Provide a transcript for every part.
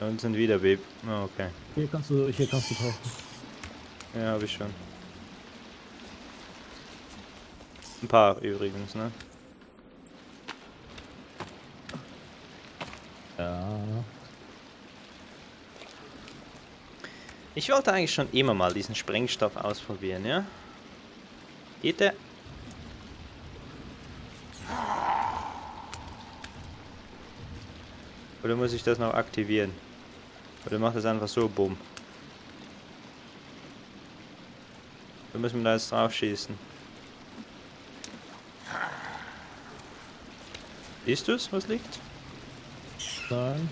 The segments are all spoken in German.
Und sind wieder Baby. Oh, okay. Hier kannst du kaufen. Ja, habe ich schon. Ein paar übrigens, ne? Ja. Ich wollte eigentlich schon immer mal diesen Sprengstoff ausprobieren, ja? Geht der? Oder muss ich das noch aktivieren? Oder macht das einfach so, bumm? Dann müssen wir da jetzt drauf schießen. Siehst du es, was liegt? Nein.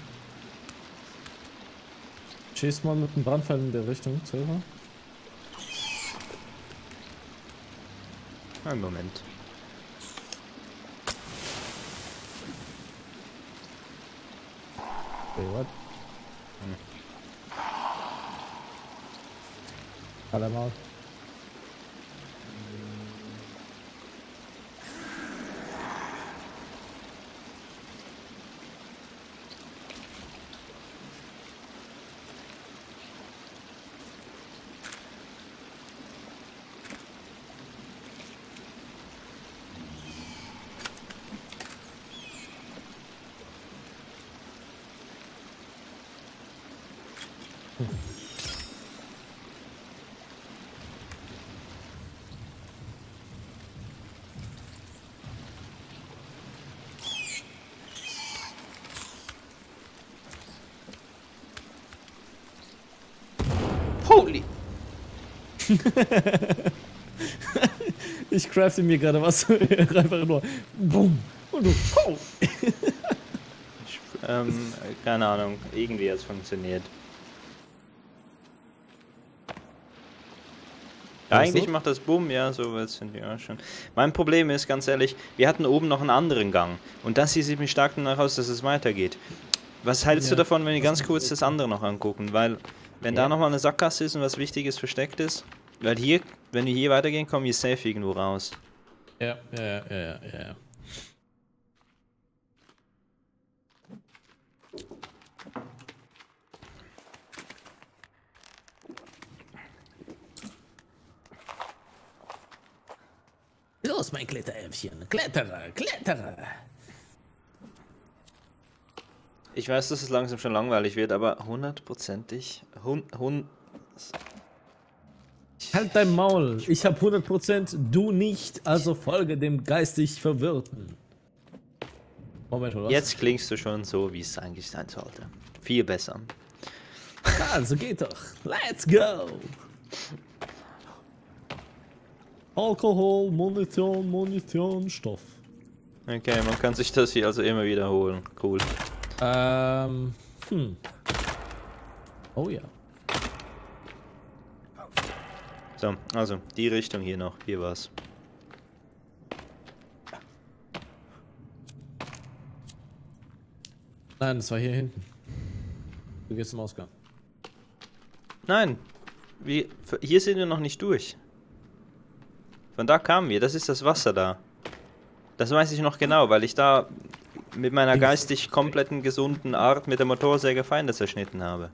Schieß mal mit dem Brandpfeil in der Richtung, selber. Einen Moment. Hey, what? Alle mal. Holy! Ich crafte mir gerade was. Einfach nur. Boom! Und du. Oh. Keine Ahnung. Irgendwie hat es funktioniert. Ja, eigentlich macht das Boom, ja, so jetzt sind wir auch schon. Mein Problem ist, ganz ehrlich, wir hatten oben noch einen anderen Gang. Und das hier sieht mich stark danach aus, dass es weitergeht. Was hältst du davon, wenn wir ganz kurz das andere noch angucken? Weil, wenn da nochmal eine Sackgasse ist und was Wichtiges versteckt ist, weil hier, wenn wir hier weitergehen, kommen wir safe irgendwo raus. Ja. Los, mein Kletteräffchen. Klettere, klettere. Ich weiß, dass es langsam schon langweilig wird, aber hundertprozentig. Halt dein Maul. Ich hab 100%, du nicht, also folge dem geistig Verwirrten. Moment, oder? Jetzt klingst du schon so, wie es eigentlich sein sollte. Viel besser. Also geht doch. Let's go. Alkohol, Munition, Stoff. Okay, man kann sich das hier also immer wiederholen. Cool. Oh ja. So, also die Richtung hier noch. Hier war's. Nein, das war hier hinten. Du gehst zum Ausgang. Nein. Hier sind wir noch nicht durch. Von da kamen wir, das ist das Wasser da. Das weiß ich noch genau, weil ich da mit meiner geistig kompletten gesunden Art mit der Motorsäge Feinde zerschnitten habe.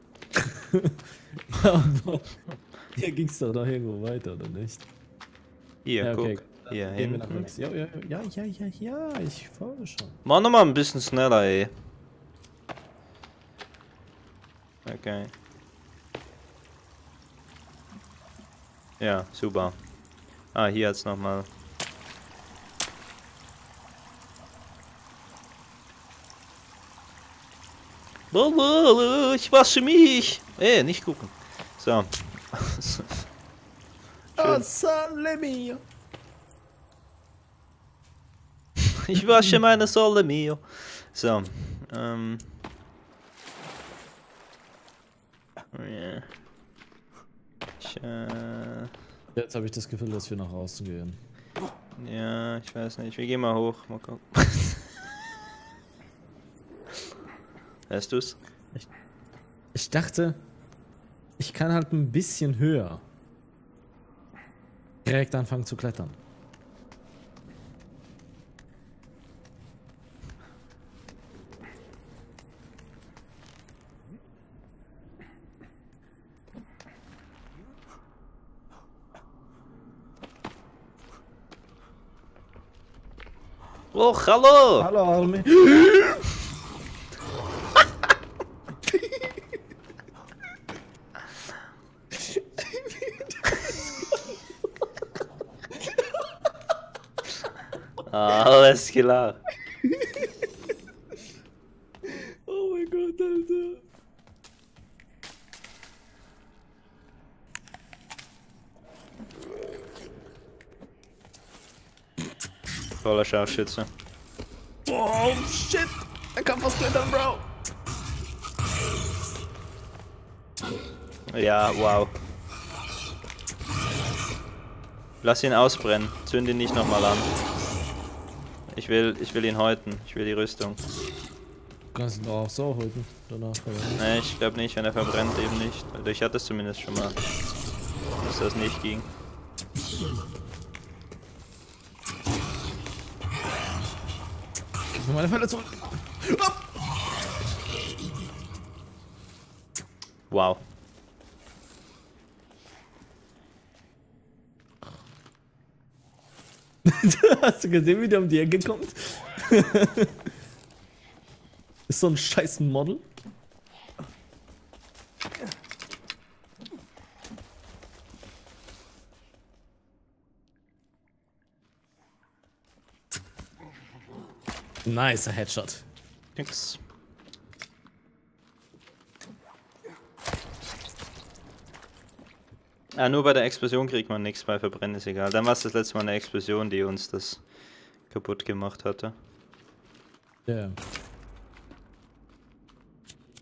Hier ging's doch noch irgendwo weiter, oder nicht? Hier, ja, okay. Guck. Hier hin. Ja, ich fahre schon. Mach nochmal ein bisschen schneller, ey. Okay. Ja, super. Ah, hier hat's nochmal. Ich wasche mich! Ey, nicht gucken. So. Ich wasche meine Sole mio. So. Yeah. Jetzt habe ich das Gefühl, dass wir nach außen gehen. Ja, ich weiß nicht. Wir gehen mal hoch. Mal gucken. Weißt du's? Ich dachte, ich kann halt ein bisschen höher direkt anfangen zu klettern. Woch, hallo! Hallo, Armin. Alles klar. Oh mein Gott, Alter. Voller Scharfschütze. Oh shit! Er kann fast klettern, Bro! Ja, wow. Lass ihn ausbrennen. Zünd ihn nicht nochmal an. Ich will ihn häuten. Ich will die Rüstung. Du kannst ihn doch auch so häuten. Danach. Nee, ich glaube nicht. Wenn er verbrennt, eben nicht. Also ich hatte es zumindest schon mal. Dass das nicht ging. Meine Verletzung. Wow. Hast du gesehen, wie der um die Ecke kommt? Ist so ein scheiß Model. Nice Headshot. Nix. Ah, nur bei der Explosion kriegt man nichts, bei Verbrennen ist egal. Dann war es das letzte Mal eine Explosion, die uns das kaputt gemacht hatte. Ja. Yeah.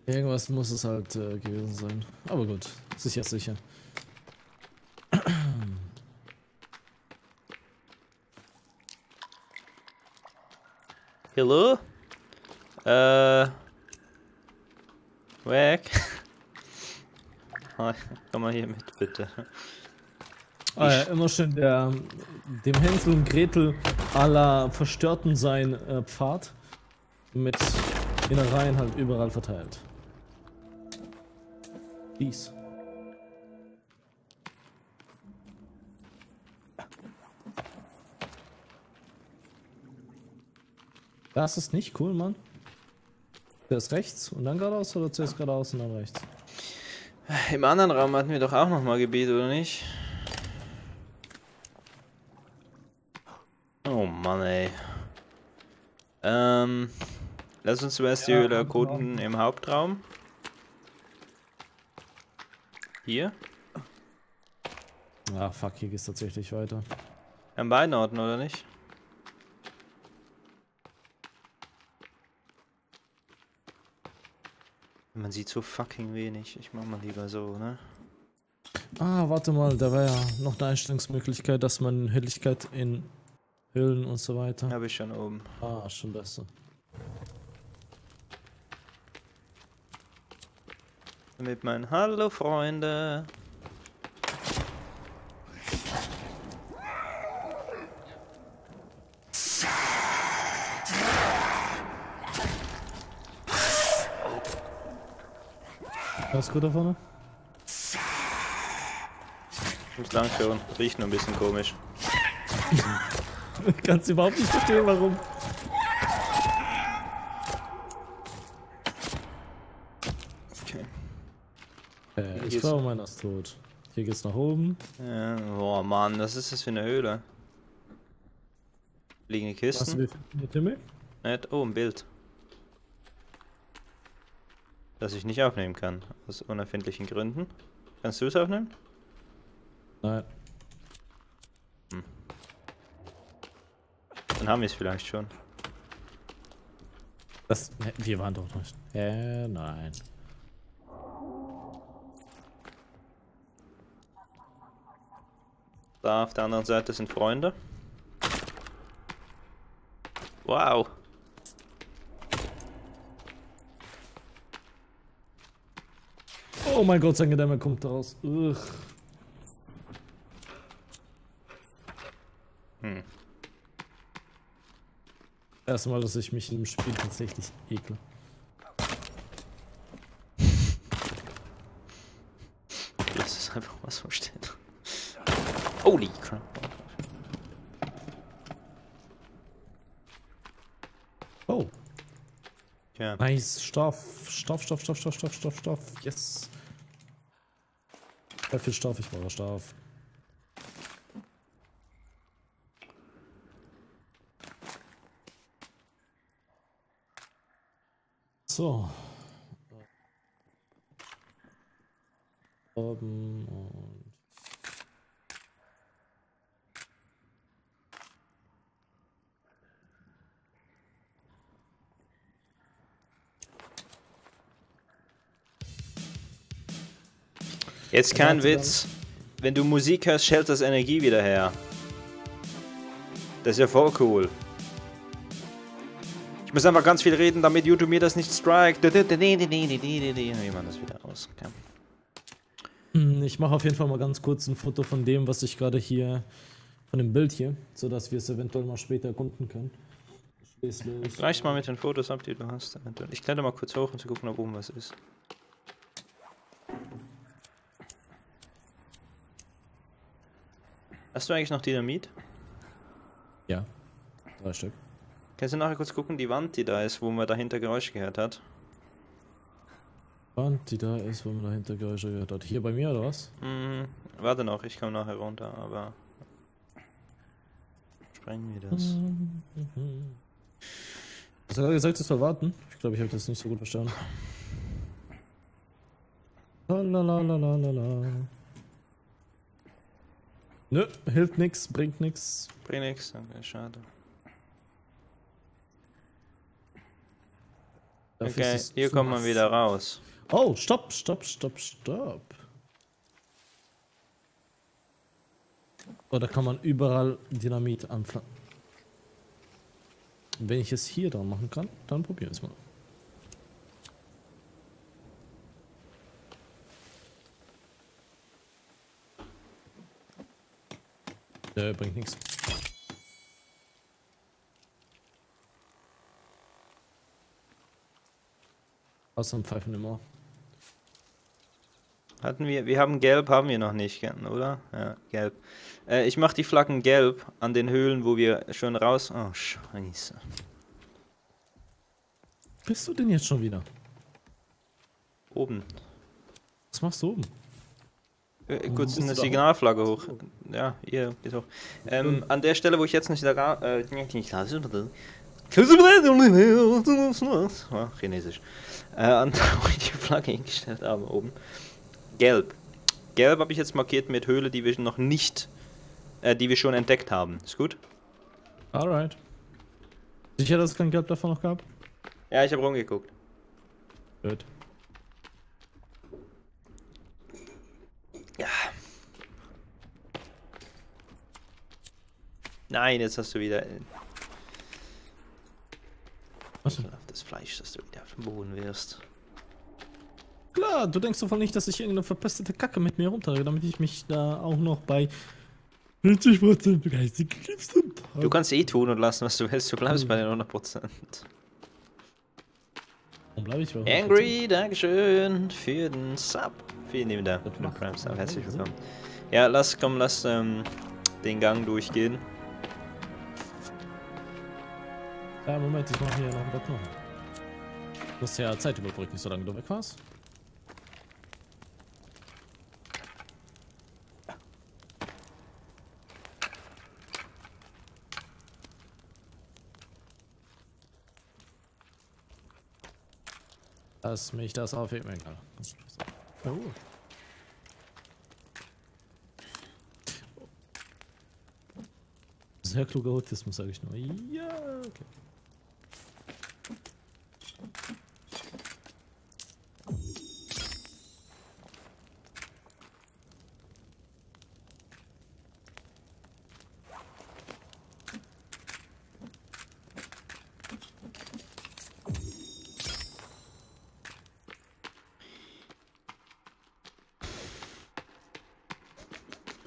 Irgendwas muss es halt gewesen sein. Aber gut, sicher, sicher. Hello? Weg. Komm mal hier mit, bitte. Oh ja, immer schön dem Hänsel und Gretel à la Verstörten sein Pfad mit Innereien halt überall verteilt. Dies. Das ist nicht cool, Mann. Zuerst rechts und dann geradeaus oder zuerst geradeaus und dann rechts? Im anderen Raum hatten wir doch auch nochmal Gebiet, oder nicht? Oh Mann, ey. Lass uns zuerst die Höhle erkunden im Hauptraum. Hier? Ah, fuck, hier geht's tatsächlich weiter. An beiden Orten, oder nicht? Man sieht so fucking wenig. Ich mach mal lieber so, ne? Ah, warte mal, da war ja noch eine Einstellungsmöglichkeit, dass man Helligkeit in Höhlen und so weiter. Habe ich schon oben. Ah, schon besser. Mit meinen Hallo Freunde. Alles gut da vorne? Ich muss lang schauen. Riecht nur ein bisschen komisch. Ich kann es überhaupt nicht verstehen, warum. Okay. Ich glaube, meiner ist tot. Hier geht's nach oben. Ja, boah, Mann, was ist das für eine Höhle? Liegende Kisten. Oh, ein Bild. Das ich nicht aufnehmen kann, aus unerfindlichen Gründen. Kannst du es aufnehmen? Nein. Hm. Dann haben wir es vielleicht schon. Das, ne, wir waren doch nicht. Nein. Da auf der anderen Seite sind Freunde. Wow. Oh mein Gott, sein Gedämmer kommt raus. Ugh. Hm. Erstmal, dass ich mich in dem Spiel tatsächlich ekle. Das ist einfach was versteht. Holy crap. Ja. Nice, Stoff, yes. Sehr viel Stoff, ich brauche Stoff. So. Oben und... Jetzt kein Witz, wenn du Musik hörst, schält das Energie wieder her. Das ist ja voll cool. Ich muss einfach ganz viel reden, damit YouTube mir das nicht strikt. Wir machen das wieder aus. Okay. Ich mache auf jeden Fall mal ganz kurz ein Foto von dem, was ich gerade hier, von dem Bild hier, sodass wir es eventuell mal später erkunden können. Gleich mal mit den Fotos ab, die du hast. Ich kletter mal kurz hoch, um zu gucken, ob oben was ist. Hast du eigentlich noch Dynamit? Ja, 3 Stück. Kannst du nachher kurz gucken, die Wand, die da ist, wo man dahinter Geräusche gehört hat? Wand, die da ist, wo man dahinter Geräusche gehört hat. Hier bei mir oder was? Hm, warte noch, ich komme nachher runter, aber... Sprengen wir das. Hast du gerade gesagt, dass wir warten? Ich glaube, ich habe das nicht so gut verstanden. Lalalalala. Nö, hilft nix, bringt nix. Bringt nix, okay, schade. Dafür okay, hier kommt man wieder raus. Oh, stopp. Oh, da kann man überall Dynamit anfangen. Wenn ich es hier dran machen kann, dann probieren wir es mal. Der bringt nichts. Außer ein Pfeifen im Ohr. Wir haben gelb, haben wir noch nicht, oder? Ja, gelb. Ich mach die Flaggen gelb an den Höhlen, wo wir schon raus... Oh, scheiße. Bist du denn jetzt schon wieder? Oben. Was machst du oben? Kurz eine Signalflagge hoch. Ja, hier geht hoch. An der Stelle, wo ich jetzt nicht da... Chinesisch. An der ich die Flagge hingestellt habe, oben. Gelb. Gelb habe ich jetzt markiert mit Höhle, die wir noch nicht... die wir schon entdeckt haben. Ist gut? Alright. Sicher, dass es kein Gelb davon noch gab? Ja, ich habe rumgeguckt. Gut. Ja. Nein, jetzt hast du wieder... Was? Das Fleisch, das du wieder auf den Boden wirst. Klar, du denkst davon nicht, dass ich irgendeine verpestete Kacke mit mir runterrede, damit ich mich da auch noch bei 50% begeistert geknipst habe. Du kannst eh tun und lassen, was du willst, du bleibst bei den 100%. Warum bleibe ich bei 100%? Angry, dankeschön für den Sub. Vielen lieben Dank. Herzlich willkommen. Ja, lass den Gang durchgehen. Ja, Moment, ich mache hier noch ein Bett noch. Du musst ja Zeit überbrücken, solange du weg warst. Lass mich das aufheben, egal. Oh. Sehr kluger Autismus, sage ich nur. Ja, okay.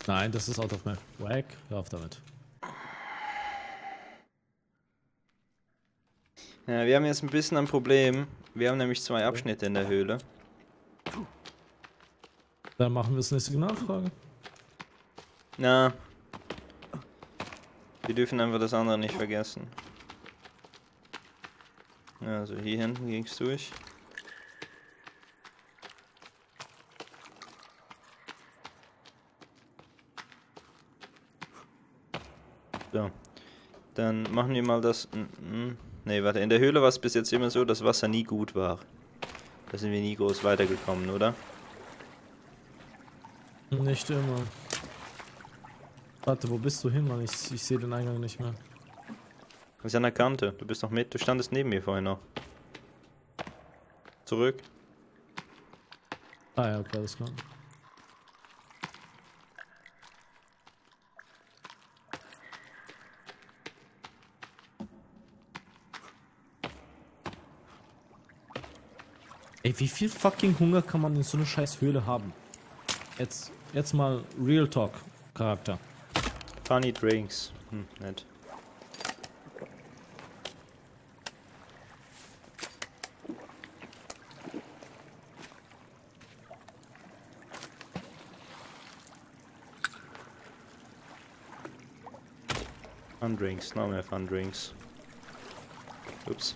Nein, das ist out of map. Wack, hör auf damit. Ja, wir haben jetzt ein bisschen ein Problem. Wir haben nämlich 2 Abschnitte in der Höhle. Dann machen wir es eine Signalfrage. Na. Wir dürfen einfach das andere nicht vergessen. Also hier hinten ging es durch. So. Dann machen wir mal das... Ne, warte. In der Höhle war es bis jetzt immer so, dass Wasser nie gut war. Da sind wir nie groß weitergekommen, oder? Nicht immer. Warte, wo bist du hin, Mann? Ich sehe den Eingang nicht mehr. Das ist an der Kante. Du bist noch mit. Du standest neben mir vorhin noch. Zurück. Ah ja, okay, alles klar. Ey, wie viel fucking Hunger kann man in so eine scheiß Höhle haben? Jetzt mal Real Talk Charakter. Funny Drinks. Nett. Fun Drinks, noch mehr Fun Drinks. Ups.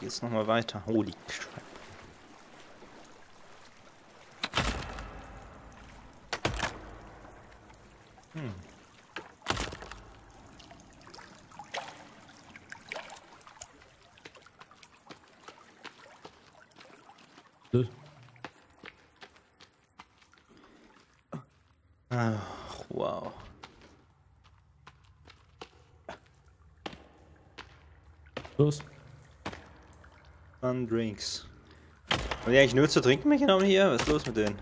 Jetzt nochmal weiter. Holy crap. Ach, wow. Los. Fun Drinks. Haben die eigentlich nur zu trinken mitgenommen hier? Was ist los mit denen?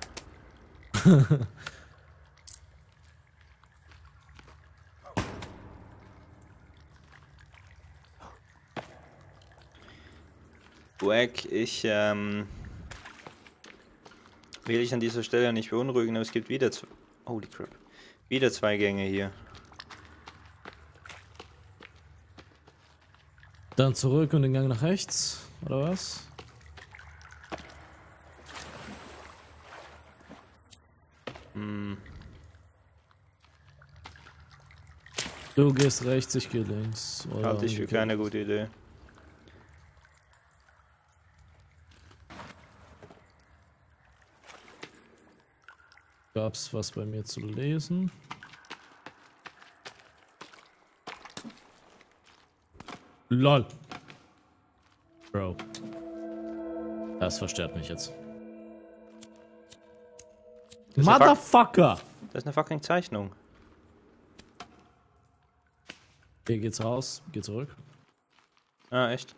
Wack, ich will dich an dieser Stelle nicht beunruhigen, aber es gibt wieder zwei. Holy crap. Wieder zwei Gänge hier. Dann zurück und den Gang nach rechts. Oder was? Hm. Du gehst rechts, ich gehe links. Halte ich für keine gute Idee. Gab's was bei mir zu lesen? LOL! Bro. Das verstört mich jetzt. Motherfucker! Das ist eine fucking Zeichnung. Hier geht's raus, geh zurück. Ah, echt?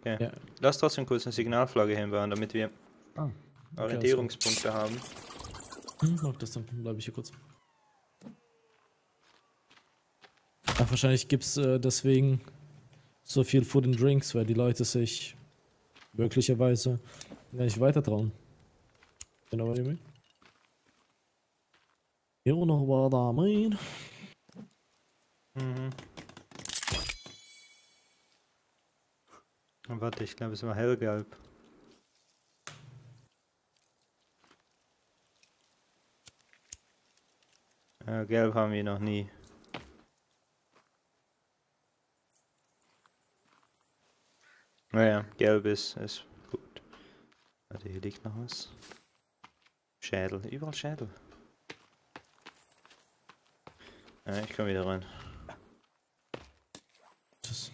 Okay. Ja. Lass trotzdem kurz eine Signalflagge hinbauen, damit wir Orientierungspunkte haben. Auf das dann bleibe ich hier kurz. Ach, wahrscheinlich gibt's deswegen so viel Food and Drinks, weil die Leute sich möglicherweise nicht weiter trauen. Genau, was ich meine. Hier noch war da mein. Warte, ich glaube, es war hellgelb. Gelb haben wir noch nie. Naja, gelb ist gut. Warte, hier liegt noch was. Schädel, überall Schädel. Ja, ich komme wieder rein. Tschüss.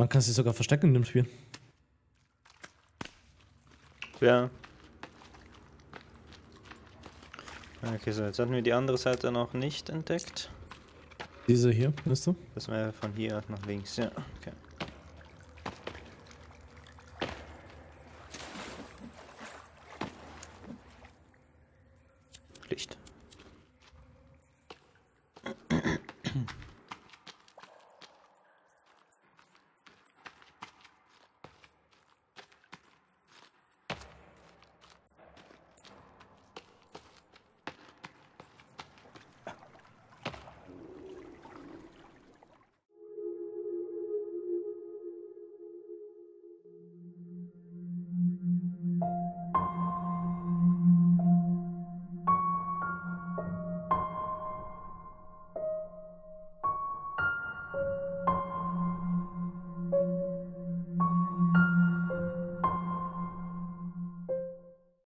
Man kann sich sogar verstecken in dem Spiel. Ja. Okay, so jetzt hatten wir die andere Seite noch nicht entdeckt. Diese hier, weißt du? Das war ja von hier nach links, ja. Okay.